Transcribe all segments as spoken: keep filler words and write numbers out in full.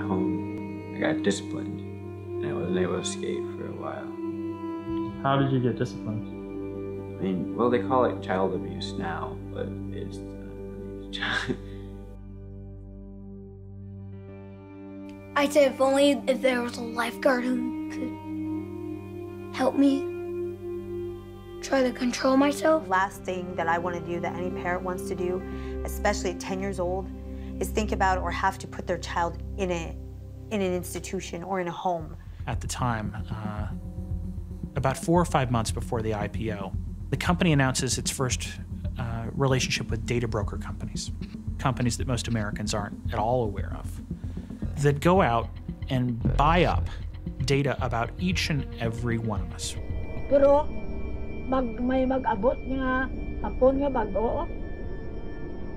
home, I got disciplined, and I wasn't able to skate for a while. How did you get disciplined? I mean, well, they call it child abuse now, but it's uh, child. I'd say if only if there was a lifeguard who could help me try to control myself. Last thing that I want to do, that any parent wants to do, especially at ten years old, is think about or have to put their child in a in an institution or in a home. At the time, uh, about four or five months before the I P O, the company announces its first uh, relationship with data broker companies, companies that most Americans aren't at all aware of, that go out and buy up data about each and every one of us. Pero mag may mag-abot nga hapon nga bag-o.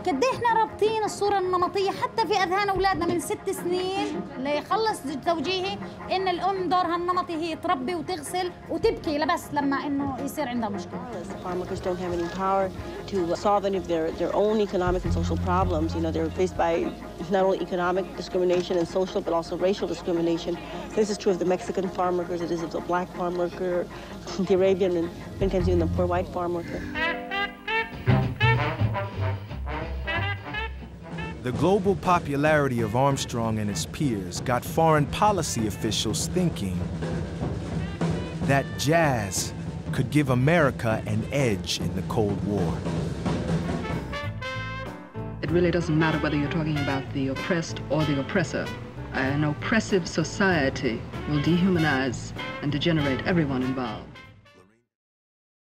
قد احنا رابطين الصورة النمطية حتى في أذهان أولادنا من ست سنين ليخلص توجيهي إن الأم دورها النمطي هي تربي وتغسل وتبكي لبس لما إنه يصير عندها مشكلة. The farm workers don't have any power to solve any of their their own economic and social problems. You know, they're faced by not only economic discrimination and social, but also racial discrimination. This is true of the Mexican farm workers. It is of the black farm worker, the Arabian, and sometimes even the poor white farm worker. The global popularity of Armstrong and his peers got foreign policy officials thinking that jazz could give America an edge in the Cold War. It really doesn't matter whether you're talking about the oppressed or the oppressor. An oppressive society will dehumanize and degenerate everyone involved.